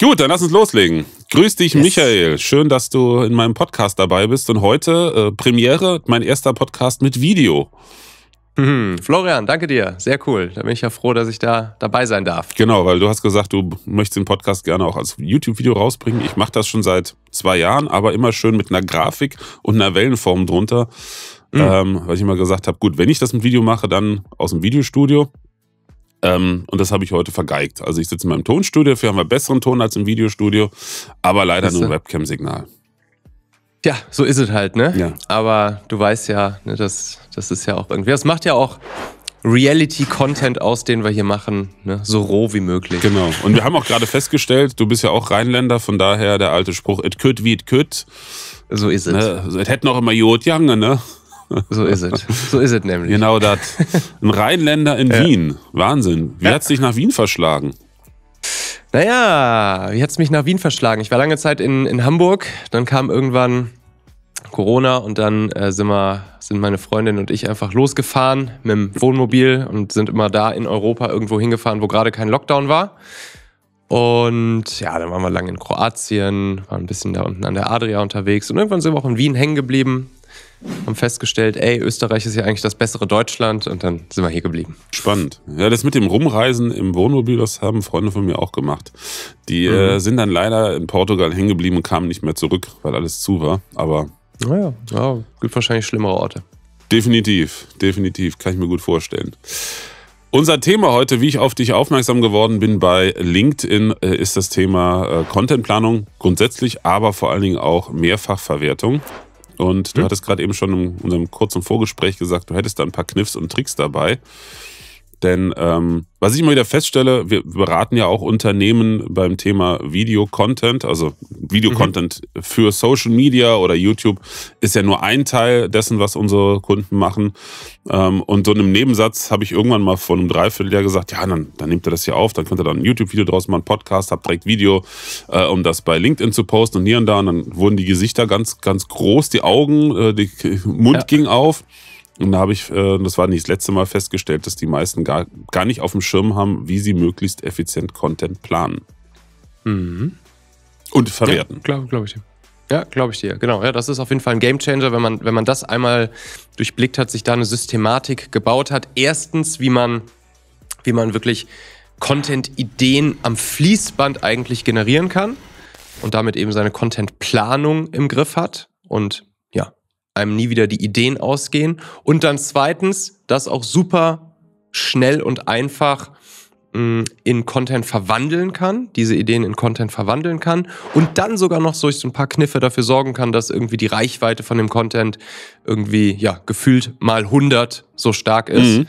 Gut, dann lass uns loslegen. Grüß dich, yes. Michael. Schön, dass du in meinem Podcast dabei bist. Und heute Premiere, mein erster Podcast mit Video. Florian, danke dir. Sehr cool. Da bin ich ja froh, dass ich da dabei sein darf. Genau, weil du hast gesagt, du möchtest den Podcast gerne auch als YouTube-Video rausbringen. Ich mache das schon seit 2 Jahren, aber immer schön mit einer Grafik und einer Wellenform drunter. Weil ich immer gesagt habe, gut, wenn ich das mit Video mache, dann aus dem Videostudio. Und das habe ich heute vergeigt. Also ich sitze in meinem Tonstudio, dafür haben wir besseren Ton als im Videostudio, aber leider nur Webcam-Signal. Ja, so ist es halt, ne? Ja. Aber du weißt ja, ne, das ist ja auch irgendwie, das macht ja auch Reality-Content aus, den wir hier machen, ne? So roh wie möglich. Genau. Und wir haben auch gerade festgestellt, du bist ja auch Rheinländer, von daher der alte Spruch, et kütt wie et kütt. So ist es. Ne? Also, et hätt noch immer Jod Jange, ne? So ist es. So ist es nämlich. Genau das. Ein Rheinländer in Wien. Wahnsinn. Wie hat es dich nach Wien verschlagen? Naja, wie hat es mich nach Wien verschlagen? Ich war lange Zeit in Hamburg, dann kam irgendwann Corona und dann sind meine Freundin und ich einfach losgefahren mit dem Wohnmobil und sind immer da in Europa irgendwo hingefahren, wo gerade kein Lockdown war. Und ja, dann waren wir lange in Kroatien, waren ein bisschen da unten an der Adria unterwegs und irgendwann sind wir auch in Wien hängen geblieben. Haben festgestellt, ey, Österreich ist ja eigentlich das bessere Deutschland und dann sind wir hier geblieben. Spannend. Ja, das mit dem Rumreisen im Wohnmobil, das haben Freunde von mir auch gemacht. Die sind dann leider in Portugal hängen geblieben und kamen nicht mehr zurück, weil alles zu war. Aber naja, ja, gibt wahrscheinlich schlimmere Orte. Definitiv, definitiv, kann ich mir gut vorstellen. Unser Thema heute, wie ich auf dich aufmerksam geworden bin bei LinkedIn, ist das Thema Contentplanung grundsätzlich, aber vor allen Dingen auch Mehrfachverwertung. Und du hattest gerade eben schon in unserem kurzen Vorgespräch gesagt, du hättest da ein paar Kniffs und Tricks dabei. Denn was ich immer wieder feststelle, wir beraten ja auch Unternehmen beim Thema Video-Content. Also Video-Content für Social Media oder YouTube ist ja nur ein Teil dessen, was unsere Kunden machen. Und so in einem Nebensatz habe ich irgendwann mal vor einem Dreivierteljahr gesagt, ja, dann nehmt ihr das hier auf, dann könnt ihr da ein YouTube-Video draus machen, Podcast, habt direkt Video, um das bei LinkedIn zu posten und hier und da. Und dann wurden die Gesichter ganz, ganz groß, die Augen, der Mund ging auf. Und da habe ich, das war nicht das letzte Mal, festgestellt, dass die meisten gar nicht auf dem Schirm haben, wie sie möglichst effizient Content planen. Und verwerten. Ja, glaube ich dir. Ja, glaube ich dir. Genau, ja, das ist auf jeden Fall ein Gamechanger, wenn man das einmal durchblickt hat, sich da eine Systematik gebaut hat. Erstens, wie man wirklich Content-Ideen am Fließband eigentlich generieren kann und damit eben seine Content-Planung im Griff hat und einem nie wieder die Ideen ausgehen. Und dann zweitens, das auch super schnell und einfach in Content verwandeln kann, diese Ideen in Content verwandeln kann und dann sogar noch durch so ein paar Kniffe dafür sorgen kann, dass irgendwie die Reichweite von dem Content irgendwie, ja, gefühlt mal 100 so stark ist.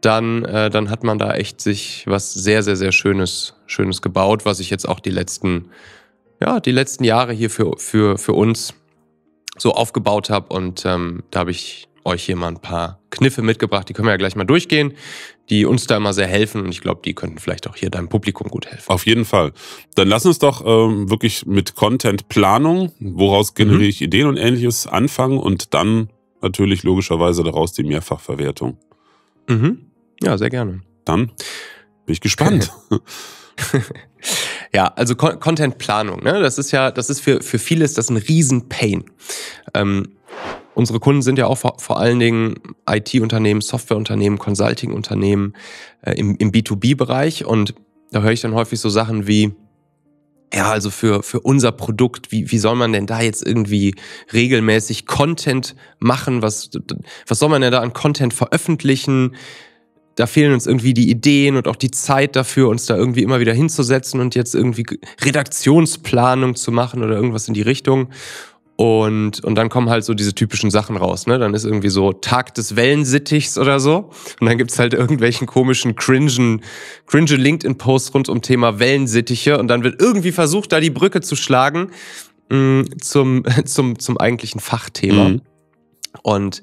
Dann hat man da echt sich was sehr, sehr, sehr Schönes gebaut, was ich jetzt auch die letzten Jahre hier für uns so aufgebaut habe und da habe ich euch hier mal ein paar Kniffe mitgebracht, die können wir ja gleich mal durchgehen, die uns da immer sehr helfen und ich glaube, die könnten vielleicht auch hier deinem Publikum gut helfen. Auf jeden Fall. Dann lass uns doch wirklich mit Content-Planung, woraus generiere ich Ideen und Ähnliches, anfangen und dann natürlich logischerweise daraus die Mehrfachverwertung. Ja, sehr gerne. Dann bin ich gespannt. Ja, also Content-Planung, ne? Das ist für viele ist das ein Riesen-Pain. Unsere Kunden sind ja auch vor allen Dingen IT-Unternehmen, Softwareunternehmen, Consulting-Unternehmen im B2B-Bereich und da höre ich dann häufig so Sachen wie, ja, also für unser Produkt, wie soll man denn da jetzt irgendwie regelmäßig Content machen? Was soll man denn da an Content veröffentlichen? Da fehlen uns irgendwie die Ideen und auch die Zeit dafür, uns da irgendwie immer wieder hinzusetzen und jetzt irgendwie Redaktionsplanung zu machen oder irgendwas in die Richtung. Und dann kommen halt so diese typischen Sachen raus, ne? Dann ist irgendwie so Tag des Wellensittich oder so. Und dann gibt es halt irgendwelchen komischen, cringe LinkedIn-Posts rund um Thema Wellensittiche. Und dann wird irgendwie versucht, da die Brücke zu schlagen zum eigentlichen Fachthema. Und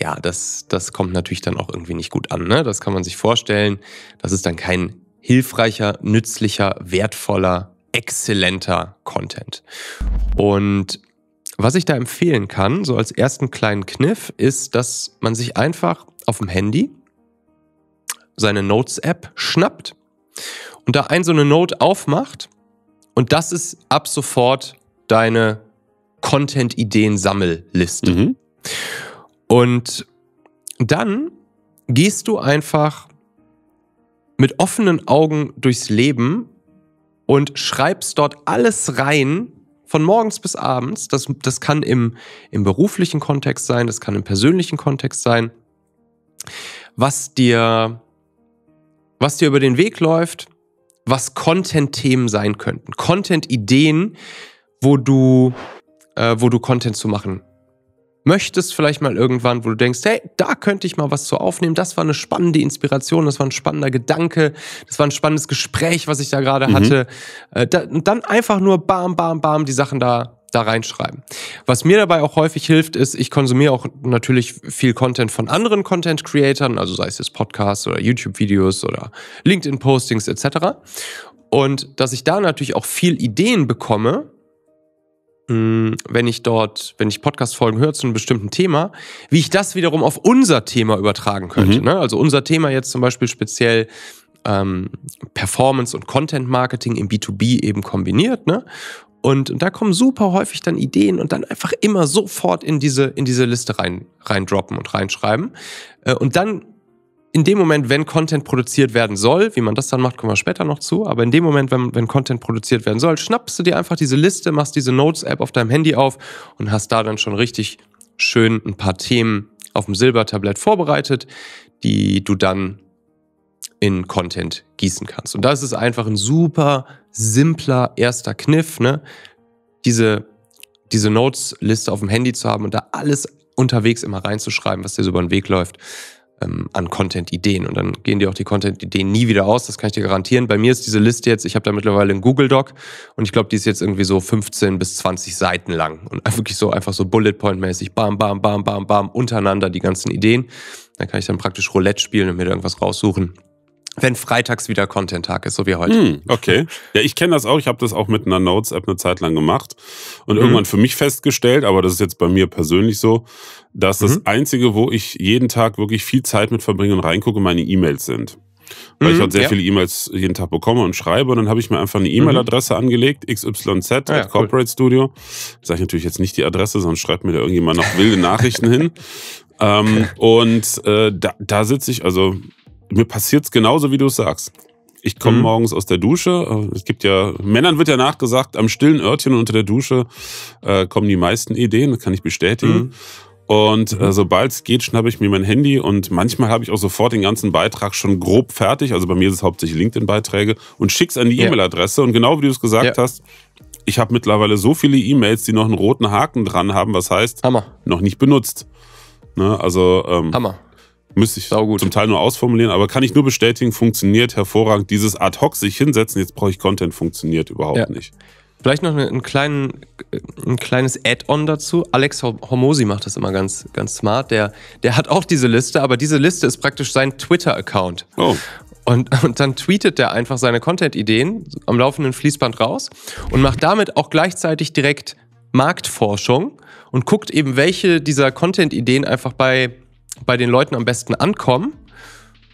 ja, das kommt natürlich dann auch irgendwie nicht gut an, ne? Das kann man sich vorstellen. Das ist dann kein hilfreicher, nützlicher, wertvoller, exzellenter Content. Und was ich da empfehlen kann, so als ersten kleinen Kniff, ist, dass man sich einfach auf dem Handy seine Notes-App schnappt und da so eine Note aufmacht Und das ist ab sofort deine Content-Ideen-Sammelliste. Mhm. Und dann gehst du einfach mit offenen Augen durchs Leben und schreibst dort alles rein, von morgens bis abends. Das kann im beruflichen Kontext sein, das kann im persönlichen Kontext sein, was dir über den Weg läuft, was Content-Themen sein könnten. Content-Ideen, wo du Content zu machen möchtest, vielleicht mal irgendwann, wo du denkst, hey, da könnte ich mal was zu aufnehmen, das war eine spannende Inspiration, das war ein spannender Gedanke, das war ein spannendes Gespräch, was ich da gerade hatte. Und dann einfach nur bam, bam, bam, die Sachen da reinschreiben. Was mir dabei auch häufig hilft, ist, ich konsumiere auch natürlich viel Content von anderen Content-Creatern, also sei es jetzt Podcasts oder YouTube-Videos oder LinkedIn-Postings etc. Und dass ich da natürlich auch viel Ideen bekomme, wenn ich Podcast-Folgen höre zu einem bestimmten Thema, wie ich das wiederum auf unser Thema übertragen könnte. Mhm. Also unser Thema jetzt zum Beispiel speziell Performance und Content-Marketing im B2B eben kombiniert. Und da kommen super häufig dann Ideen und dann einfach immer sofort in diese Liste reindroppen und reinschreiben. Und dann in dem Moment, wenn Content produziert werden soll, wie man das dann macht, kommen wir später noch zu, aber in dem Moment, wenn Content produziert werden soll, schnappst du dir einfach diese Liste, machst diese Notes-App auf deinem Handy auf und hast da dann schon richtig schön ein paar Themen auf dem Silbertablett vorbereitet, die du dann in Content gießen kannst. Und das ist einfach ein super simpler erster Kniff, ne? Diese Notes-Liste auf dem Handy zu haben und da alles unterwegs immer reinzuschreiben, was dir so über den Weg läuft, an Content-Ideen. Und dann gehen dir auch die Content-Ideen nie wieder aus, das kann ich dir garantieren. Bei mir ist diese Liste jetzt, ich habe da mittlerweile einen Google-Doc und ich glaube, die ist jetzt irgendwie so 15 bis 20 Seiten lang und wirklich so einfach so Bullet-Point-mäßig, bam, bam, bam, bam, bam, untereinander die ganzen Ideen. Da kann ich dann praktisch Roulette spielen und mir da irgendwas raussuchen, wenn freitags wieder Content-Tag ist, so wie heute. Okay. Ja, ich kenne das auch. Ich habe das auch mit einer Notes-App eine Zeit lang gemacht und irgendwann für mich festgestellt, aber das ist jetzt bei mir persönlich so, dass das Einzige, wo ich jeden Tag wirklich viel Zeit mit verbringe und reingucke, meine E-Mails sind. Weil ich halt sehr viele E-Mails jeden Tag bekomme und schreibe und dann habe ich mir einfach eine E-Mail-Adresse angelegt, xyz@corporatestudio. Sage ich natürlich jetzt nicht die Adresse, sonst schreibt mir da irgendjemand noch wilde Nachrichten hin. Da sitze ich, also mir passiert es genauso, wie du es sagst. Ich komme morgens aus der Dusche. Es gibt ja, Männern wird ja nachgesagt, am stillen Örtchen unter der Dusche kommen die meisten Ideen, das kann ich bestätigen. Und sobald es geht, schnappe ich mir mein Handy und manchmal habe ich auch sofort den ganzen Beitrag schon grob fertig. Also bei mir ist es hauptsächlich LinkedIn-Beiträge und schicke es an die E-Mail-Adresse. Und genau wie du es gesagt hast, ich habe mittlerweile so viele E-Mails, die noch einen roten Haken dran haben, was heißt, noch nicht benutzt. Ne? Also müsste ich zum Teil nur ausformulieren, aber kann ich nur bestätigen, funktioniert hervorragend. Dieses Ad-Hoc sich hinsetzen, jetzt brauche ich Content, funktioniert überhaupt nicht. Vielleicht noch ein kleines Add-on dazu. Alex Hormosi macht das immer ganz, ganz smart. Der hat auch diese Liste, aber diese Liste ist praktisch sein Twitter-Account. Oh. Und dann tweetet der einfach seine Content-Ideen am laufenden Fließband raus und macht damit auch gleichzeitig direkt Marktforschung und guckt eben, welche dieser Content-Ideen einfach bei den Leuten am besten ankommen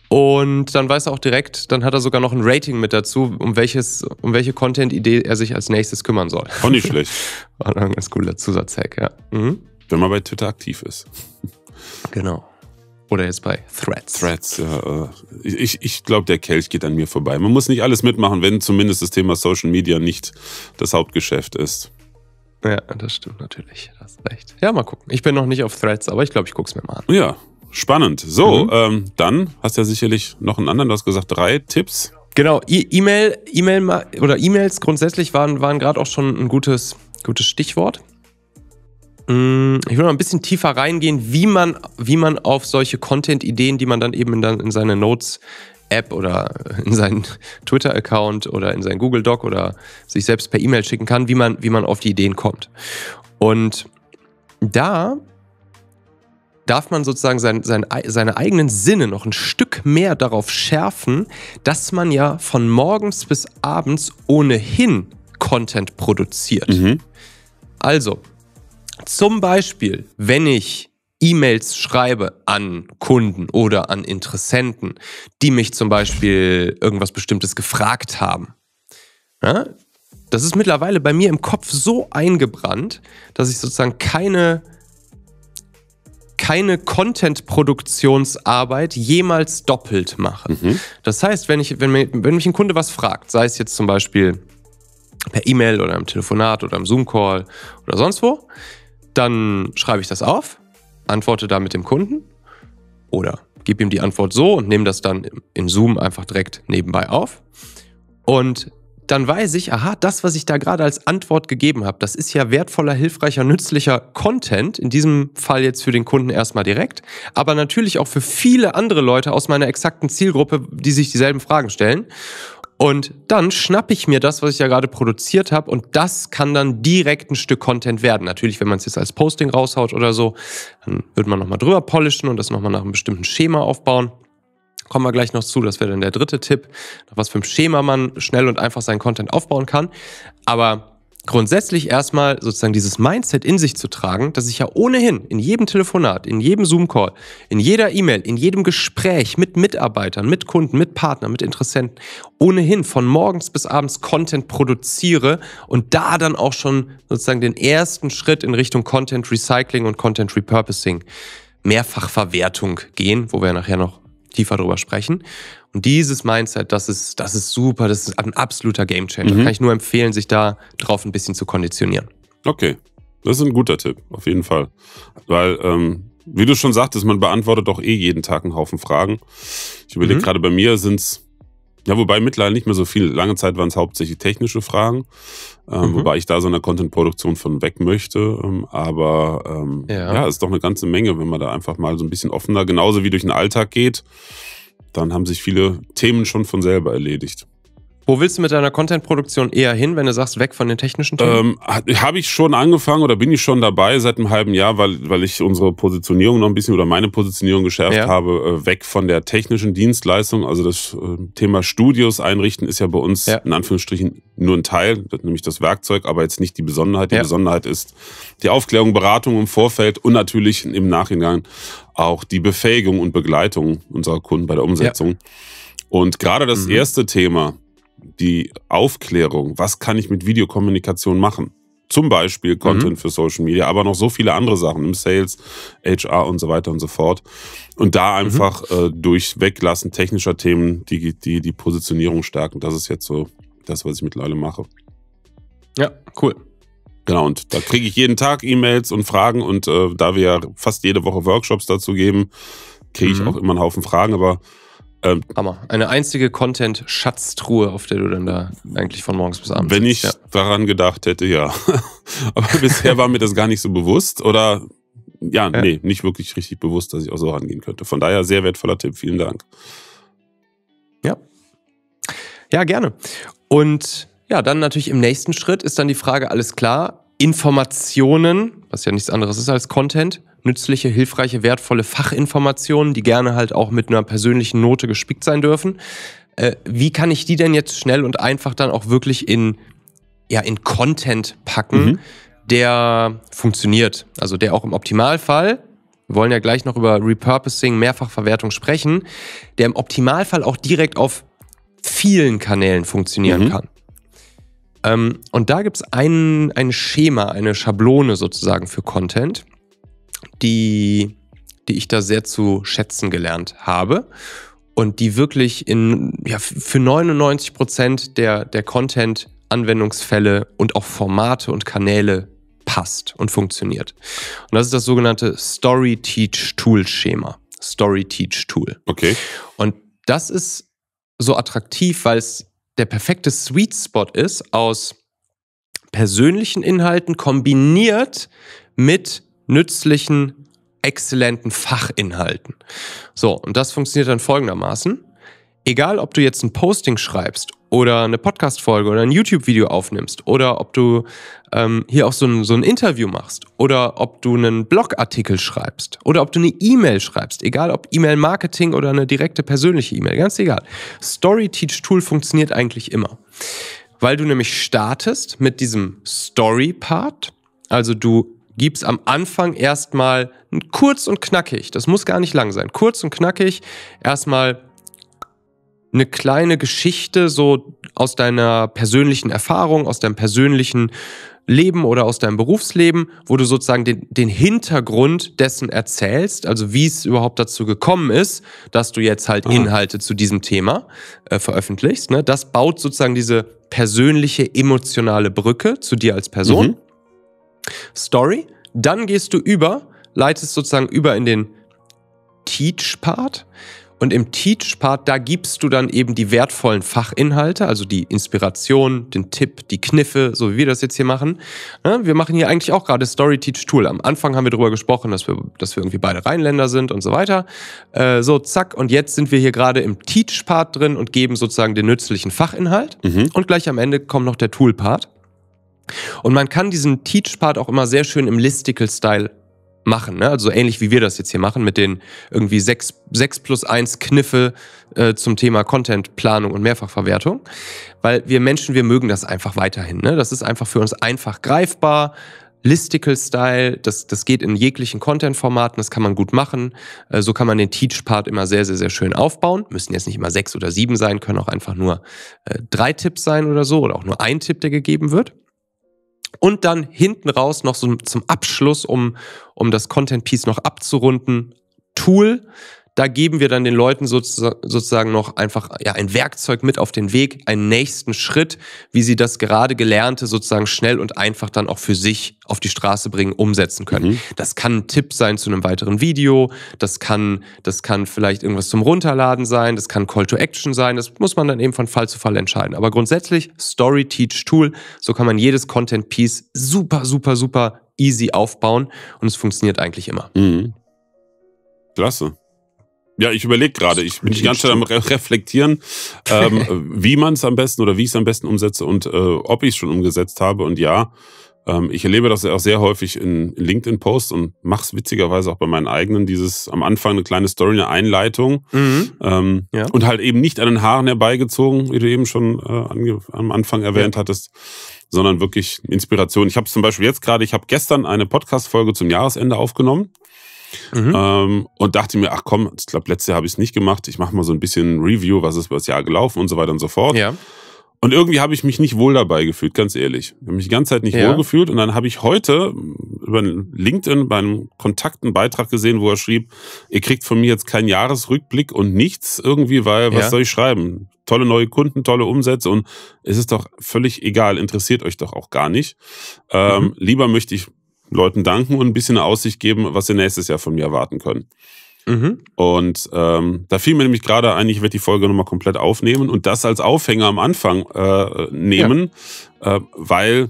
und dann weiß er auch direkt, dann hat er sogar noch ein Rating mit dazu, um welche Content-Idee er sich als nächstes kümmern soll. Auch nicht schlecht. War ein ganz cooler Zusatzhack, ja. Wenn man bei Twitter aktiv ist. Genau. Oder jetzt bei Threads. Threads, ja. Ich glaube, der Kelch geht an mir vorbei. Man muss nicht alles mitmachen, wenn zumindest das Thema Social Media nicht das Hauptgeschäft ist. Ja, das stimmt natürlich. Das ist recht. Ja, mal gucken. Ich bin noch nicht auf Threads, aber ich glaube, ich gucke es mir mal an. Ja, spannend. So, dann hast du ja sicherlich noch einen anderen. Du hast gesagt, 3 Tipps. Genau, E-Mails grundsätzlich waren gerade auch schon ein gutes Stichwort. Ich will noch ein bisschen tiefer reingehen, wie man auf solche Content-Ideen, die man dann eben in seine Notes-App oder in seinen Twitter-Account oder in seinen Google-Doc oder sich selbst per E-Mail schicken kann, wie man auf die Ideen kommt. Und da darf man sozusagen seine eigenen Sinne noch ein Stück mehr darauf schärfen, dass man ja von morgens bis abends ohnehin Content produziert. Also, zum Beispiel, wenn ich E-Mails schreibe an Kunden oder an Interessenten, die mich zum Beispiel irgendwas Bestimmtes gefragt haben, ja, Das ist mittlerweile bei mir im Kopf so eingebrannt, dass ich sozusagen keine Content-Produktionsarbeit jemals doppelt mache. Mhm. Das heißt, wenn mich ein Kunde was fragt, sei es jetzt zum Beispiel per E-Mail oder im Telefonat oder im Zoom-Call oder sonst wo, dann schreibe ich das auf, antworte da mit dem Kunden oder gebe ihm die Antwort so und nehme das dann in Zoom einfach direkt nebenbei auf. Und dann weiß ich, aha, das, was ich da gerade als Antwort gegeben habe, das ist ja wertvoller, hilfreicher, nützlicher Content, in diesem Fall jetzt für den Kunden erstmal direkt, aber natürlich auch für viele andere Leute aus meiner exakten Zielgruppe, die sich dieselben Fragen stellen. Und dann schnappe ich mir das, was ich ja gerade produziert habe, und das kann dann direkt ein Stück Content werden. Natürlich, wenn man es jetzt als Posting raushaut oder so, dann wird man nochmal drüber polischen und das nochmal nach einem bestimmten Schema aufbauen. Kommen wir gleich noch zu, das wäre dann der dritte Tipp, nach was für einem Schema man schnell und einfach seinen Content aufbauen kann. Aber grundsätzlich erstmal sozusagen dieses Mindset in sich zu tragen, dass ich ja ohnehin in jedem Telefonat, in jedem Zoom-Call, in jeder E-Mail, in jedem Gespräch mit Mitarbeitern, mit Kunden, mit Partnern, mit Interessenten ohnehin von morgens bis abends Content produziere und da dann auch schon sozusagen den ersten Schritt in Richtung Content Recycling und Content Repurposing, Mehrfachverwertung gehen, wo wir nachher noch tiefer drüber sprechen. Und dieses Mindset, das ist super, das ist ein absoluter Gamechanger. Mhm. Kann ich nur empfehlen, sich da drauf ein bisschen zu konditionieren. Okay, das ist ein guter Tipp, auf jeden Fall. Weil, wie du schon sagtest, man beantwortet doch eh jeden Tag einen Haufen Fragen. Ich überlege gerade, bei mir sind es, ja, wobei mittlerweile nicht mehr so viel. Lange Zeit waren es hauptsächlich technische Fragen, wobei ich da so einer Content-Produktion von weg möchte. Aber ist doch eine ganze Menge, wenn man da einfach mal so ein bisschen offener, genauso wie durch den Alltag geht, dann haben sich viele Themen schon von selber erledigt. Wo willst du mit deiner Content-Produktion eher hin, wenn du sagst, weg von den technischen Themen? Habe ich schon angefangen oder bin ich schon dabei seit einem halben Jahr, weil ich unsere Positionierung noch ein bisschen oder meine Positionierung geschärft habe, weg von der technischen Dienstleistung. Also das Thema Studios einrichten ist ja bei uns in Anführungsstrichen nur ein Teil, nämlich das Werkzeug, aber jetzt nicht die Besonderheit. Die Besonderheit ist die Aufklärung, Beratung im Vorfeld und natürlich im Nachhinein auch die Befähigung und Begleitung unserer Kunden bei der Umsetzung. Ja. Und gerade das erste Thema, die Aufklärung, was kann ich mit Videokommunikation machen? Zum Beispiel Content für Social Media, aber noch so viele andere Sachen im Sales, HR und so weiter und so fort. Und da einfach durch Weglassen technischer Themen die Positionierung stärken. Das ist jetzt so das, was ich mittlerweile mache. Ja, cool. Genau, und da kriege ich jeden Tag E-Mails und Fragen und da wir ja fast jede Woche Workshops dazu geben, kriege ich auch immer einen Haufen Fragen, aber Hammer. Eine einzige Content-Schatztruhe, auf der du dann da eigentlich von morgens bis abends Wenn ich daran gedacht hätte, ja. Aber bisher war mir das gar nicht so bewusst oder nee, nicht wirklich richtig bewusst, dass ich auch so rangehen könnte. Von daher sehr wertvoller Tipp, vielen Dank. Ja, gerne. Und ja, dann natürlich im nächsten Schritt ist dann die Frage, alles klar, Informationen, was ja nichts anderes ist als Content, nützliche, hilfreiche, wertvolle Fachinformationen, die gerne halt auch mit einer persönlichen Note gespickt sein dürfen. Wie kann ich die denn jetzt schnell und einfach dann auch wirklich in Content packen, der funktioniert? Also der auch im Optimalfall, wir wollen ja gleich noch über Repurposing, Mehrfachverwertung sprechen, der im Optimalfall auch direkt auf vielen Kanälen funktionieren kann. Und da gibt es ein Schema, eine Schablone sozusagen für Content, die ich da sehr zu schätzen gelernt habe und die wirklich für 99% der Content-Anwendungsfälle und auch Formate und Kanäle passt und funktioniert. Und das ist das sogenannte Story-Teach-Tool-Schema. Story-Teach-Tool. Okay. Und das ist so attraktiv, weil es der perfekte Sweet Spot ist aus persönlichen Inhalten kombiniert mit nützlichen, exzellenten Fachinhalten. So, und das funktioniert dann folgendermaßen. Egal, ob du jetzt ein Posting schreibst oder eine Podcast-Folge oder ein YouTube-Video aufnimmst oder ob du hier auch so ein Interview machst oder ob du einen Blogartikel schreibst oder ob du eine E-Mail schreibst, egal ob E-Mail-Marketing oder eine direkte persönliche E-Mail, ganz egal. Story-Teach-Tool funktioniert eigentlich immer, weil du nämlich startest mit diesem Story-Part, also du gibst am Anfang erstmal kurz und knackig, das muss gar nicht lang sein, kurz und knackig erstmal eine kleine Geschichte so aus deiner persönlichen Erfahrung, aus deinem persönlichen Leben oder aus deinem Berufsleben, wo du sozusagen den Hintergrund dessen erzählst, also wie es überhaupt dazu gekommen ist, dass du jetzt halt Inhalte zu diesem Thema veröffentlichst. Ne? Das baut sozusagen diese persönliche, emotionale Brücke zu dir als Person. Mhm. Story. Dann gehst du über, leitest sozusagen über in den Teach-Part. Und im Teach-Part, da gibst du dann eben die wertvollen Fachinhalte, also die Inspiration, den Tipp, die Kniffe, so wie wir das jetzt hier machen. Wir machen hier eigentlich auch gerade Story-Teach-Tool. Am Anfang haben wir darüber gesprochen, dass wir irgendwie beide Rheinländer sind und so weiter. So, zack. Und jetzt sind wir hier gerade im Teach-Part drin und geben sozusagen den nützlichen Fachinhalt. Mhm. Und gleich am Ende kommt noch der Tool-Part. Und man kann diesen Teach-Part auch immer sehr schön im Listicle-Style machen, ne? Also ähnlich wie wir das jetzt hier machen mit den irgendwie 6+1 Kniffe zum Thema Contentplanung und Mehrfachverwertung, weil wir Menschen, wir mögen das einfach weiterhin, ne? Das ist einfach für uns einfach greifbar, Listicle-Style, das geht in jeglichen Content-Formaten, das kann man gut machen, so kann man den Teach-Part immer sehr, sehr, sehr schön aufbauen, müssen jetzt nicht immer 6 oder 7 sein, können auch einfach nur 3 Tipps sein oder so oder auch nur ein Tipp, der gegeben wird. Und dann hinten raus noch so zum Abschluss, um das Content-Piece noch abzurunden, Tool. Da geben wir dann den Leuten sozusagen noch einfach ja, ein Werkzeug mit auf den Weg, einen nächsten Schritt, wie sie das gerade Gelernte sozusagen schnell und einfach dann auch für sich auf die Straße bringen, umsetzen können. Mhm. Das kann ein Tipp sein zu einem weiteren Video, das kann vielleicht irgendwas zum Runterladen sein, das kann Call to Action sein, das muss man dann eben von Fall zu Fall entscheiden. Aber grundsätzlich Story-Teach-Tool, so kann man jedes Content-Piece super, super, super easy aufbauen und es funktioniert eigentlich immer. Mhm. Klasse. Ja, ich überlege gerade, ich bin die ganze Zeit am Reflektieren, wie man es am besten oder wie ich es am besten umsetze und ob ich es schon umgesetzt habe. Und ja, ich erlebe das auch sehr häufig in LinkedIn-Posts und mache es witzigerweise auch bei meinen eigenen, dieses am Anfang eine kleine Story, eine Einleitung. Mhm. Ja. Und halt eben nicht an den Haaren herbeigezogen, wie du eben schon am Anfang erwähnt hattest, sondern wirklich Inspiration. Ich habe zum Beispiel jetzt gerade, ich habe gestern eine Podcast-Folge zum Jahresende aufgenommen. Mhm. Und dachte mir, ach komm, ich glaube, letztes Jahr habe ich es nicht gemacht. Ich mache mal so ein bisschen Review, was ist über das Jahr gelaufen und so weiter und so fort. Ja. Und irgendwie habe ich mich nicht wohl dabei gefühlt, ganz ehrlich. Ich habe mich die ganze Zeit nicht wohl gefühlt. Und dann habe ich heute über LinkedIn bei einem Kontakt einen Beitrag gesehen, wo er schrieb, ihr kriegt von mir jetzt keinen Jahresrückblick und nichts irgendwie, weil was soll ich schreiben? Tolle neue Kunden, tolle Umsätze und es ist doch völlig egal, interessiert euch doch auch gar nicht. Lieber möchte ich Leuten danken und ein bisschen eine Aussicht geben, was sie nächstes Jahr von mir erwarten können. Mhm. Und da fiel mir nämlich gerade ein, ich werde die Folge nochmal komplett aufnehmen und das als Aufhänger am Anfang nehmen, weil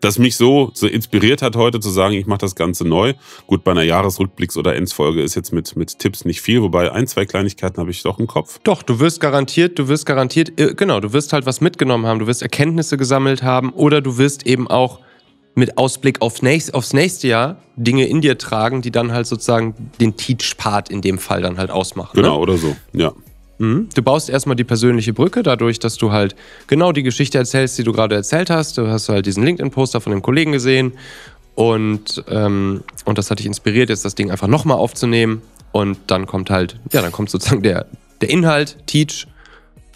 das mich so inspiriert hat heute zu sagen, ich mache das Ganze neu. Gut, bei einer Jahresrückblicks- oder Endsfolge ist jetzt mit Tipps nicht viel, wobei 1, 2 Kleinigkeiten habe ich doch im Kopf. Doch, du wirst garantiert, genau, du wirst halt was mitgenommen haben, du wirst Erkenntnisse gesammelt haben oder du wirst eben auch mit Ausblick aufs nächste Jahr Dinge in dir tragen, die dann halt sozusagen den Teach-Part in dem Fall dann halt ausmachen. Genau, ne? Oder so, ja. Mhm. Du baust erstmal die persönliche Brücke dadurch, dass du halt genau die Geschichte erzählst, die du gerade erzählt hast. Du hast halt diesen LinkedIn-Poster von dem Kollegen gesehen und das hat dich inspiriert, jetzt das Ding einfach nochmal aufzunehmen und dann kommt halt, ja, dann kommt sozusagen der Inhalt, Teach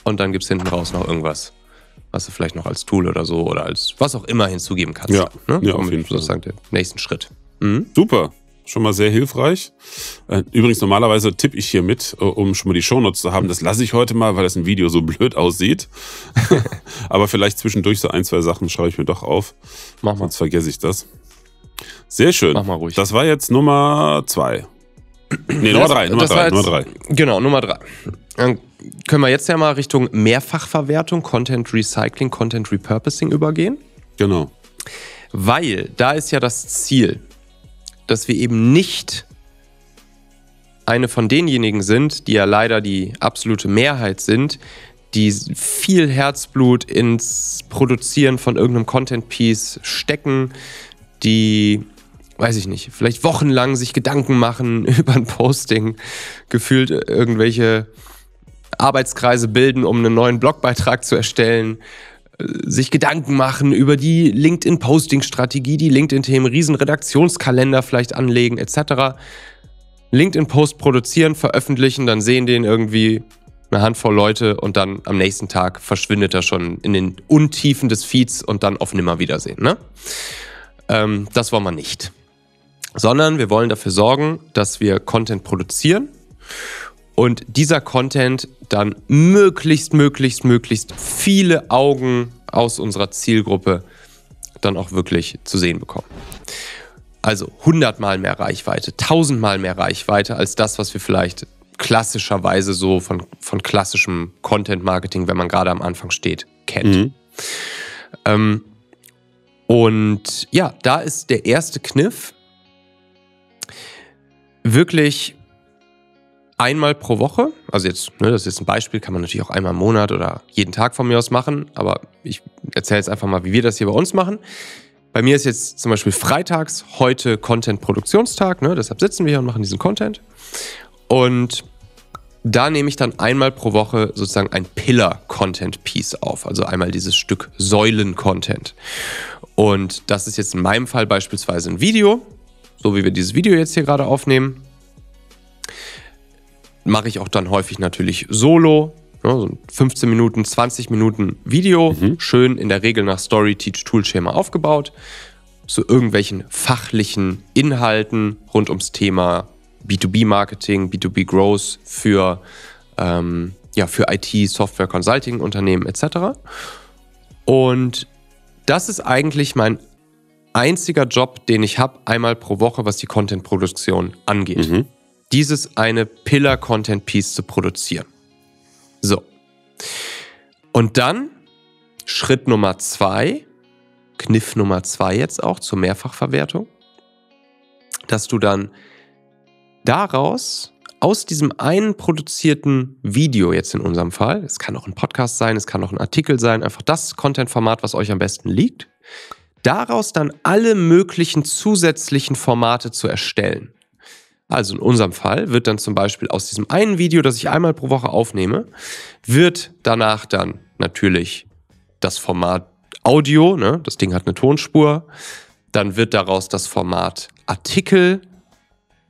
und dann gibt's hinten raus noch irgendwas, was du vielleicht noch als Tool oder so oder als was auch immer hinzugeben kannst. Ja, ne? Ja, auf jeden Fall. Sozusagen den nächsten Schritt. Mhm. Super, schon mal sehr hilfreich. Übrigens, normalerweise tippe ich hier mit, um schon mal die Shownotes zu haben. Das lasse ich heute mal, weil das ein Video so blöd aussieht. Aber vielleicht zwischendurch so 1, 2 Sachen schreibe ich mir doch auf. Mach mal. Sonst vergesse ich das. Sehr schön. Mach mal ruhig. Das war jetzt Nummer 2. Nee, Nummer 3. Genau, Nummer 3. Dann können wir jetzt ja mal Richtung Mehrfachverwertung, Content Recycling, Content Repurposing übergehen. Genau. Weil da ist ja das Ziel, dass wir eben nicht eine von denjenigen sind, die ja leider die absolute Mehrheit sind, die viel Herzblut ins Produzieren von irgendeinem Content-Piece stecken, die, weiß ich nicht, vielleicht wochenlang sich Gedanken machen über ein Posting, gefühlt irgendwelche Arbeitskreise bilden, um einen neuen Blogbeitrag zu erstellen, sich Gedanken machen über die LinkedIn-Posting-Strategie, die LinkedIn-Themen, Riesenredaktionskalender vielleicht anlegen etc. LinkedIn-Post produzieren, veröffentlichen, dann sehen den irgendwie eine Handvoll Leute und dann am nächsten Tag verschwindet er schon in den Untiefen des Feeds und dann auf Nimmerwiedersehen. Ne? Das wollen wir nicht. Sondern wir wollen dafür sorgen, dass wir Content produzieren und dieser Content dann möglichst viele Augen aus unserer Zielgruppe dann auch wirklich zu sehen bekommen. Also 100-mal mehr Reichweite, 1000-mal mehr Reichweite als das, was wir vielleicht klassischerweise so von klassischem Content-Marketing, wenn man gerade am Anfang steht, kennt. Mhm. Und ja, da ist der erste Kniff, wirklich einmal pro Woche, also jetzt, ne, das ist jetzt ein Beispiel, kann man natürlich auch einmal im Monat oder jeden Tag von mir aus machen, aber ich erzähle jetzt einfach mal, wie wir das hier bei uns machen. Bei mir ist jetzt zum Beispiel freitags heute Content-Produktionstag, ne, deshalb sitzen wir hier und machen diesen Content. Und da nehme ich dann einmal pro Woche sozusagen ein Pillar-Content-Piece auf, also einmal dieses Stück Säulen-Content. Und das ist jetzt in meinem Fall beispielsweise ein Video, so wie wir dieses Video jetzt hier gerade aufnehmen. Mache ich auch dann häufig natürlich solo, so 15 Minuten, 20 Minuten Video, schön in der Regel nach Story-Teach-Tool-Schema aufgebaut, zu irgendwelchen fachlichen Inhalten rund ums Thema B2B-Marketing, B2B-Growth für IT, Software-Consulting-Unternehmen etc. Und das ist eigentlich mein einziger Job, den ich habe, einmal pro Woche, was die Content-Produktion angeht. Mhm. Dieses eine Pillar-Content-Piece zu produzieren. So. Und dann Schritt Nummer 2, Kniff Nummer 2 jetzt auch zur Mehrfachverwertung, dass du dann daraus, aus diesem einen produzierten Video jetzt in unserem Fall, es kann auch ein Podcast sein, es kann auch ein Artikel sein, einfach das Content-Format, was euch am besten liegt, daraus dann alle möglichen zusätzlichen Formate zu erstellen. Also in unserem Fall wird dann zum Beispiel aus diesem einen Video, das ich einmal pro Woche aufnehme, wird danach dann natürlich das Format Audio, ne? Das Ding hat eine Tonspur, dann wird daraus das Format Artikel.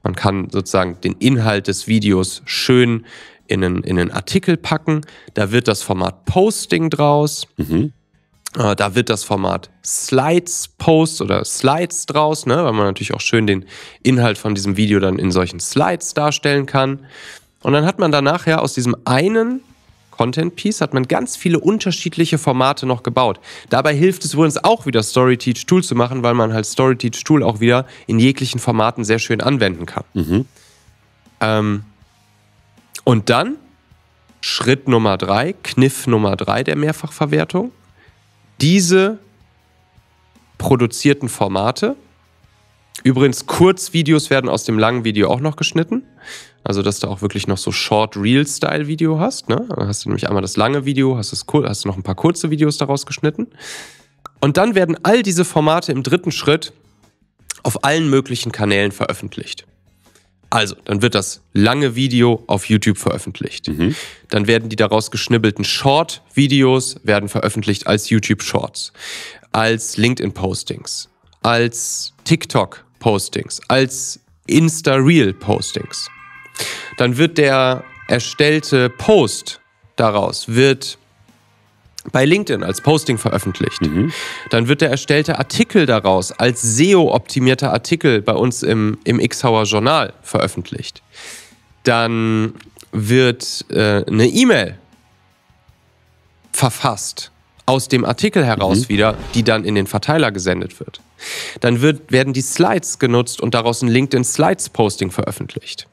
Man kann sozusagen den Inhalt des Videos schön in einen Artikel packen. Da wird das Format Posting draus. Mhm. Da wird das Format Slides draus, ne? Weil man natürlich auch schön den Inhalt von diesem Video dann in solchen Slides darstellen kann. Und dann hat man danach ja aus diesem einen Content-Piece hat man ganz viele unterschiedliche Formate noch gebaut. Dabei hilft es übrigens auch wieder Story-Teach-Tool zu machen, weil man halt Story-Teach-Tool auch wieder in jeglichen Formaten sehr schön anwenden kann. Mhm. Und dann Schritt Nummer 3, Kniff Nummer 3 der Mehrfachverwertung. Diese produzierten Formate, übrigens Kurzvideos werden aus dem langen Video auch noch geschnitten, also dass du auch wirklich noch so Short-Reel-Style-Video hast, ne? Dann hast du nämlich einmal das lange Video, hast du noch ein paar kurze Videos daraus geschnitten und dann werden all diese Formate im dritten Schritt auf allen möglichen Kanälen veröffentlicht. Also, dann wird das lange Video auf YouTube veröffentlicht. Mhm. Dann werden die daraus geschnibbelten Short-Videos werden veröffentlicht als YouTube-Shorts, als LinkedIn-Postings, als TikTok-Postings, als Insta-Reel-Postings. Dann wird der erstellte Post daraus, wird bei LinkedIn als Posting veröffentlicht. Mhm. Dann wird der erstellte Artikel daraus als SEO-optimierter Artikel bei uns im X-Hauer Journal veröffentlicht. Dann wird eine E-Mail verfasst aus dem Artikel heraus wieder, die dann in den Verteiler gesendet wird. Dann werden die Slides genutzt und daraus ein LinkedIn-Slides-Posting veröffentlicht.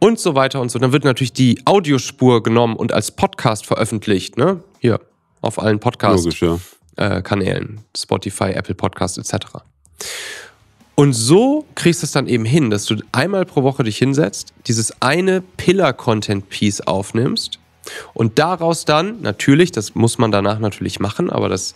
Und so weiter und so. Dann wird natürlich die Audiospur genommen und als Podcast veröffentlicht, ne? Hier, auf allen Podcast-Kanälen. Ja. Spotify, Apple Podcast etc. Und so kriegst du es dann eben hin, dass du einmal pro Woche dich hinsetzt, dieses eine Pillar-Content-Piece aufnimmst und daraus dann natürlich, das muss man danach natürlich machen, aber das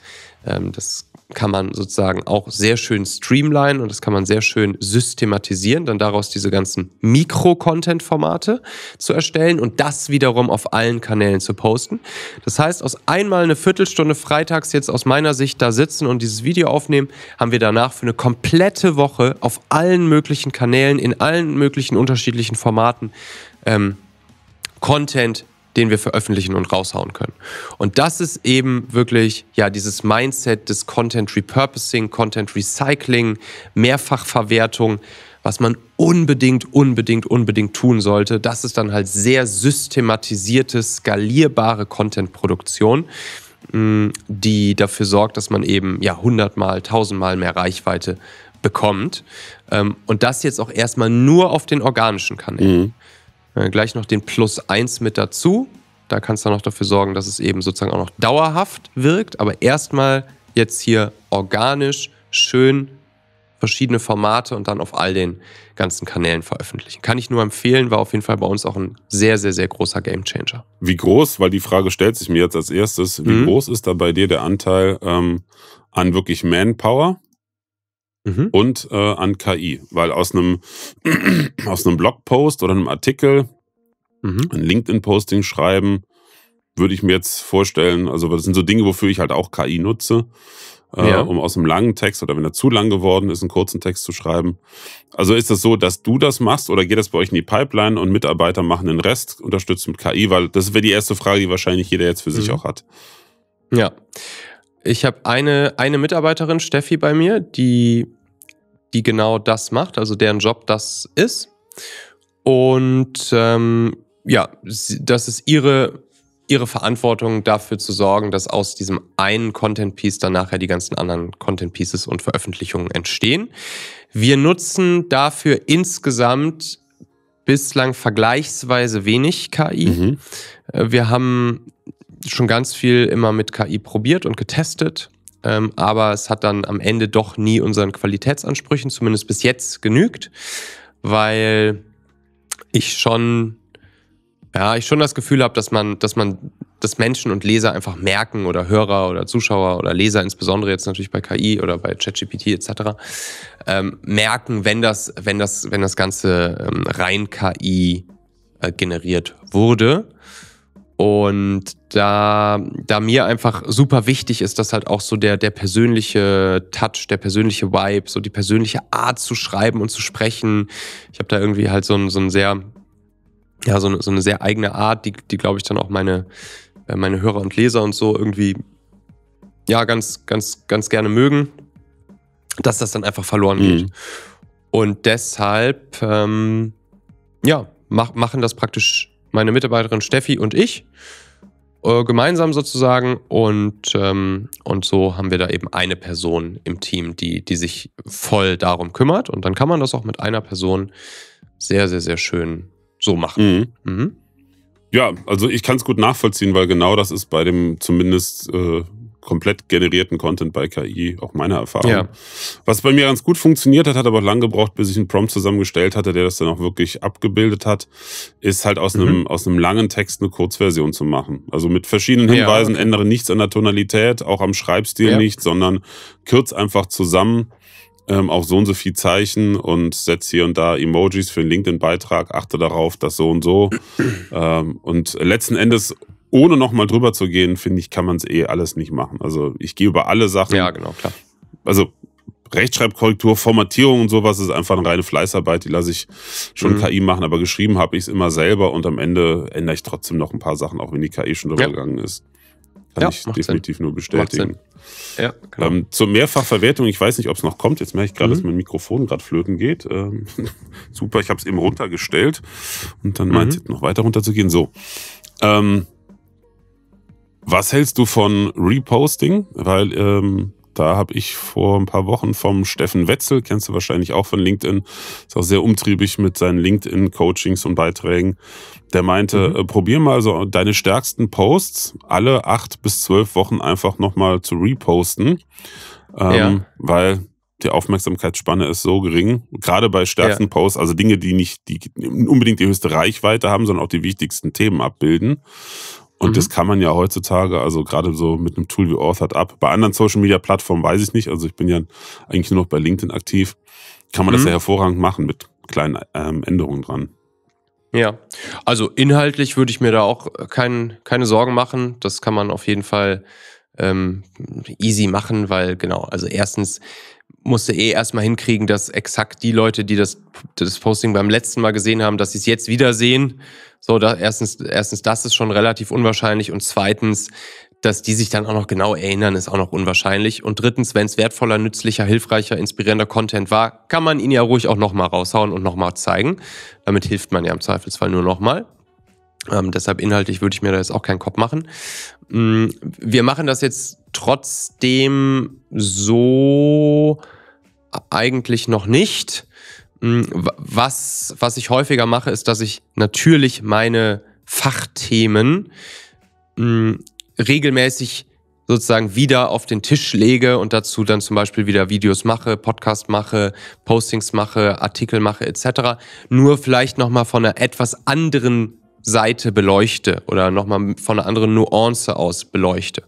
kann man sozusagen auch sehr schön streamlinen und das kann man sehr schön systematisieren, dann daraus diese ganzen Mikro-Content-Formate zu erstellen und das wiederum auf allen Kanälen zu posten. Das heißt, aus einmal eine Viertelstunde freitags jetzt aus meiner Sicht da sitzen und dieses Video aufnehmen, haben wir danach für eine komplette Woche auf allen möglichen Kanälen, in allen möglichen unterschiedlichen Formaten Content den wir veröffentlichen und raushauen können. Und das ist eben wirklich ja dieses Mindset des Content Repurposing, Content Recycling, Mehrfachverwertung, was man unbedingt tun sollte. Das ist dann halt sehr systematisierte, skalierbare Content-Produktion, die dafür sorgt, dass man eben ja 100-mal, 1000-mal mehr Reichweite bekommt. Und das jetzt auch erstmal nur auf den organischen Kanälen. Mhm. Gleich noch den +1 mit dazu. Da kannst du noch dafür sorgen, dass es eben sozusagen auch noch dauerhaft wirkt. Aber erstmal jetzt hier organisch, schön, verschiedene Formate und dann auf all den ganzen Kanälen veröffentlichen. Kann ich nur empfehlen, war auf jeden Fall bei uns auch ein sehr großer Gamechanger. Wie groß, weil die Frage stellt sich mir jetzt als erstes, wie groß ist da bei dir der Anteil an wirklich Manpower und an KI? Weil aus einem, Blogpost oder einem Artikel, ein LinkedIn-Posting schreiben, würde ich mir jetzt vorstellen, also das sind so Dinge, wofür ich halt auch KI nutze, um aus einem langen Text oder wenn er zu lang geworden ist, einen kurzen Text zu schreiben. Also ist das so, dass du das machst oder geht das bei euch in die Pipeline und Mitarbeiter machen den Rest, unterstützt mit KI? Weil das wäre die erste Frage, die wahrscheinlich jeder jetzt für sich auch hat. Ja, ich habe eine Mitarbeiterin, Steffi, bei mir, die genau das macht, also deren Job das ist. Und ja, das ist ihre Verantwortung, dafür zu sorgen, dass aus diesem einen Content-Piece dann nachher die ganzen anderen Content-Pieces und Veröffentlichungen entstehen. Wir nutzen dafür insgesamt bislang vergleichsweise wenig KI. Wir haben schon ganz viel immer mit KI probiert und getestet, aber es hat dann am Ende doch nie unseren Qualitätsansprüchen, zumindest bis jetzt, genügt, weil ich schon... Ja, ich schon das Gefühl habe, dass Menschen und Leser einfach merken oder Hörer oder Zuschauer oder Leser, insbesondere jetzt natürlich bei KI oder bei ChatGPT etc., merken, wenn das Ganze rein KI generiert wurde. Und da mir einfach super wichtig ist, dass halt auch so der persönliche Touch, der persönliche Vibe, so die persönliche Art zu schreiben und zu sprechen. Ich habe da irgendwie halt so ein sehr... Ja, so eine sehr eigene Art, die glaube ich, dann auch meine Hörer und Leser und so irgendwie ja ganz gerne mögen, dass das dann einfach verloren geht. Und deshalb ja, machen das praktisch meine Mitarbeiterin Steffi und ich gemeinsam sozusagen und so haben wir da eben eine Person im Team, die sich voll darum kümmert und dann kann man das auch mit einer Person sehr schön so machen. Ja, also ich kann es gut nachvollziehen, weil genau das ist bei dem zumindest komplett generierten Content bei KI auch meine Erfahrung. Ja. Was bei mir ganz gut funktioniert hat, hat aber lang gebraucht, bis ich einen Prompt zusammengestellt hatte, der das dann auch wirklich abgebildet hat, ist halt aus einem langen Text eine Kurzversion zu machen. Also mit verschiedenen Hinweisen, ändere nichts an der Tonalität, auch am Schreibstil nicht, sondern kürz einfach zusammen. Auch so und so viel Zeichen und setz hier und da Emojis für einen LinkedIn-Beitrag, achte darauf, dass so und so. Und letzten Endes, ohne nochmal drüber zu gehen, finde ich, kann man es alles nicht machen. Also ich gehe über alle Sachen. Ja, genau, klar. Also Rechtschreibkorrektur, Formatierung und sowas ist einfach eine reine Fleißarbeit, die lasse ich schon KI machen, aber geschrieben habe ich es immer selber und am Ende ändere ich trotzdem noch ein paar Sachen, auch wenn die KI schon drüber gegangen ist. Kann ich definitiv nur bestätigen. Ja, genau. Zur Mehrfachverwertung, ich weiß nicht, ob es noch kommt. Jetzt merke ich gerade, dass mein Mikrofon gerade flöten geht. Super, ich habe es eben runtergestellt. Und dann meint es noch weiter runterzugehen. So. Was hältst du von Reposting? Weil da habe ich vor ein paar Wochen vom Steffen Wetzel, kennst du wahrscheinlich auch von LinkedIn, ist auch sehr umtriebig mit seinen LinkedIn-Coachings und Beiträgen. Der meinte, probier mal so deine stärksten Posts alle 8 bis 12 Wochen einfach nochmal zu reposten, weil die Aufmerksamkeitsspanne ist so gering. Gerade bei stärksten Posts, also Dinge, die nicht unbedingt die höchste Reichweite haben, sondern auch die wichtigsten Themen abbilden. Und das kann man ja heutzutage, also gerade so mit einem Tool wie Authored Up, bei anderen Social-Media-Plattformen weiß ich nicht, also ich bin ja eigentlich nur noch bei LinkedIn aktiv, kann man das ja hervorragend machen mit kleinen Änderungen dran. Ja, also inhaltlich würde ich mir da auch keine Sorgen machen, das kann man auf jeden Fall easy machen, weil genau, also erstens musste erstmal hinkriegen, dass exakt die Leute, die das Posting beim letzten Mal gesehen haben, dass sie es jetzt wieder sehen. So, erstens, das ist schon relativ unwahrscheinlich. Und zweitens, dass die sich dann auch noch genau erinnern, ist auch noch unwahrscheinlich. Und drittens, wenn es wertvoller, nützlicher, hilfreicher, inspirierender Content war, kann man ihn ja ruhig auch nochmal raushauen und nochmal zeigen. Damit hilft man ja im Zweifelsfall nur nochmal. Deshalb inhaltlich würde ich mir da jetzt auch keinen Kopf machen. Wir machen das jetzt trotzdem so eigentlich noch nicht. Was ich häufiger mache, ist, dass ich natürlich meine Fachthemen regelmäßig sozusagen wieder auf den Tisch lege und dazu dann zum Beispiel wieder Videos mache, Podcast mache, Postings mache, Artikel mache etc. Nur vielleicht nochmal von einer etwas anderen Seite beleuchte oder nochmal von einer anderen Nuance aus beleuchte.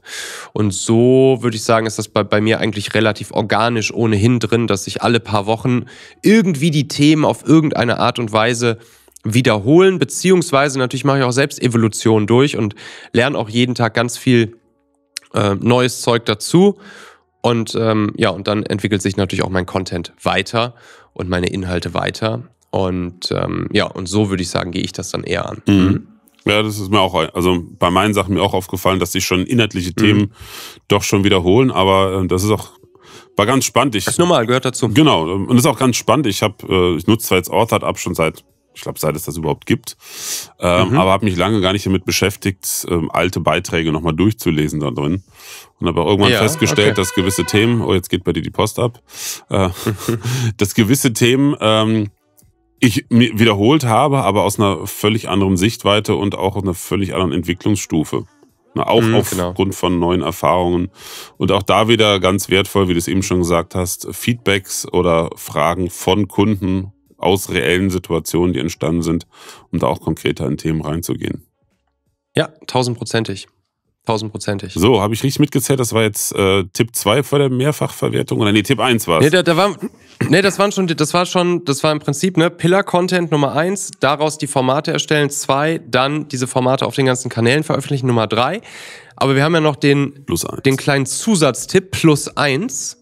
Und so würde ich sagen, ist das bei mir eigentlich relativ organisch ohnehin drin, dass sich alle paar Wochen irgendwie die Themen auf irgendeine Art und Weise wiederholen, beziehungsweise natürlich mache ich auch selbst Evolution durch und lerne auch jeden Tag ganz viel neues Zeug dazu. Und ja, und dann entwickelt sich natürlich auch mein Content weiter und meine Inhalte weiter. Und ja, und so würde ich sagen, gehe ich das dann eher an. Mhm. Ja, das ist mir auch, also bei meinen Sachen mir auch aufgefallen, dass sich schon inhaltliche Themen doch schon wiederholen, aber das ist auch, war ganz spannend. Das ist normal, gehört dazu. Genau, und das ist auch ganz spannend. Ich nutze zwar jetzt Authored Up schon seit, ich glaube, seit es das überhaupt gibt. Aber habe mich lange gar nicht damit beschäftigt, alte Beiträge nochmal durchzulesen da drin. Und habe auch irgendwann festgestellt, dass gewisse Themen, oh, jetzt geht bei dir die Post ab, dass gewisse Themen ich wiederholt habe, aber aus einer völlig anderen Sichtweite und auch aus einer völlig anderen Entwicklungsstufe. Auch aufgrund von neuen Erfahrungen. Und auch da wieder ganz wertvoll, wie du es eben schon gesagt hast, Feedbacks oder Fragen von Kunden aus reellen Situationen, die entstanden sind, um da auch konkreter in Themen reinzugehen. Ja, 1000%ig. 1000%ig. So, habe ich richtig mitgezählt? Das war jetzt Tipp 2 vor der Mehrfachverwertung? Oder nee, Tipp 1 war es. Nee, das war im Prinzip, ne, Pillar-Content Nummer 1, daraus die Formate erstellen, 2, dann diese Formate auf den ganzen Kanälen veröffentlichen, Nummer 3. Aber wir haben ja noch den kleinen Zusatztipp plus 1,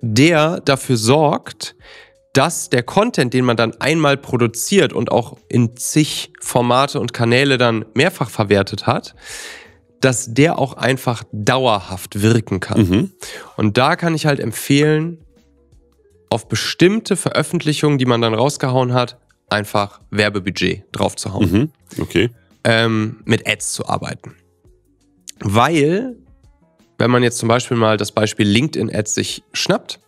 der dafür sorgt, dass der Content, den man dann einmal produziert und auch in zig Formate und Kanäle dann mehrfach verwertet hat, dass der auch einfach dauerhaft wirken kann. Und da kann ich halt empfehlen, auf bestimmte Veröffentlichungen, die man dann rausgehauen hat, einfach Werbebudget draufzuhauen. Mit Ads zu arbeiten. Weil, wenn man jetzt zum Beispiel mal das Beispiel LinkedIn-Ads sich schnappt,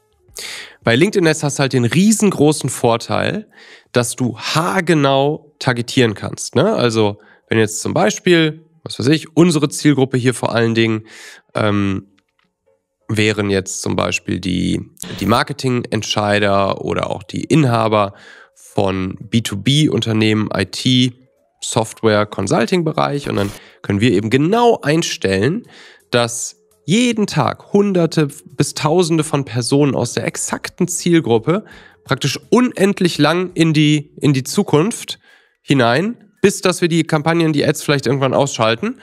bei LinkedIn-Ads hast du halt den riesengroßen Vorteil, dass du haargenau targetieren kannst. Ne? Also wenn jetzt zum Beispiel, was weiß ich, unsere Zielgruppe hier vor allen Dingen wären jetzt zum Beispiel die Marketing-Entscheider oder auch die Inhaber von B2B-Unternehmen, IT, Software, Consulting-Bereich. Und dann können wir eben genau einstellen, dass jeden Tag Hunderte bis Tausende von Personen aus der exakten Zielgruppe praktisch unendlich lang in die Zukunft hinein, bis dass wir die Kampagnen, die Ads vielleicht irgendwann ausschalten,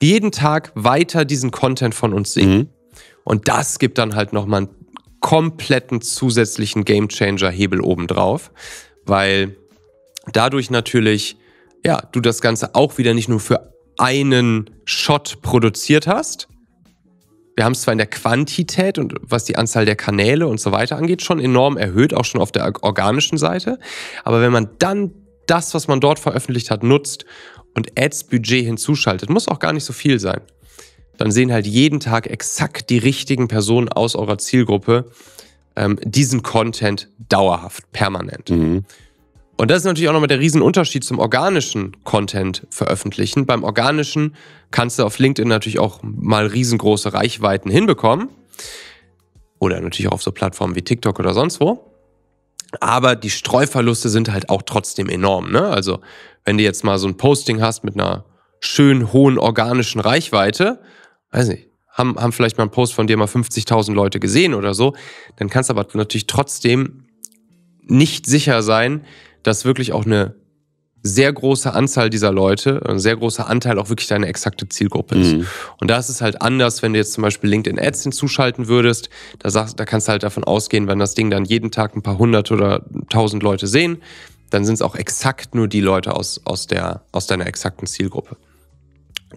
jeden Tag weiter diesen Content von uns sehen. Und das gibt dann halt nochmal einen kompletten zusätzlichen Game-Changer-Hebel obendrauf, weil dadurch natürlich, ja, du das Ganze auch wieder nicht nur für einen Shot produziert hast. Wir haben es zwar in der Quantität und was die Anzahl der Kanäle und so weiter angeht, schon enorm erhöht, auch schon auf der organischen Seite. Aber wenn man dann das, was man dort veröffentlicht hat, nutzt und Ads-Budget hinzuschaltet, muss auch gar nicht so viel sein, dann sehen halt jeden Tag exakt die richtigen Personen aus eurer Zielgruppe diesen Content dauerhaft, permanent. Und das ist natürlich auch nochmal der Riesenunterschied zum organischen Content veröffentlichen. Beim organischen kannst du auf LinkedIn natürlich auch mal riesengroße Reichweiten hinbekommen. Oder natürlich auch auf so Plattformen wie TikTok oder sonst wo. Aber die Streuverluste sind halt auch trotzdem enorm. Ne? Also wenn du jetzt mal so ein Posting hast mit einer schön hohen organischen Reichweite, weiß nicht, haben vielleicht mal einen Post von dir mal 50.000 Leute gesehen oder so, dann kannst du aber natürlich trotzdem nicht sicher sein, dass wirklich auch eine sehr große Anzahl dieser Leute, ein sehr großer Anteil auch wirklich deine exakte Zielgruppe ist. Mhm. Und da ist es halt anders, wenn du jetzt zum Beispiel LinkedIn-Ads hinzuschalten würdest, da kannst du halt davon ausgehen, wenn das Ding dann jeden Tag ein paar hundert oder tausend Leute sehen, dann sind es auch exakt nur die Leute aus deiner exakten Zielgruppe.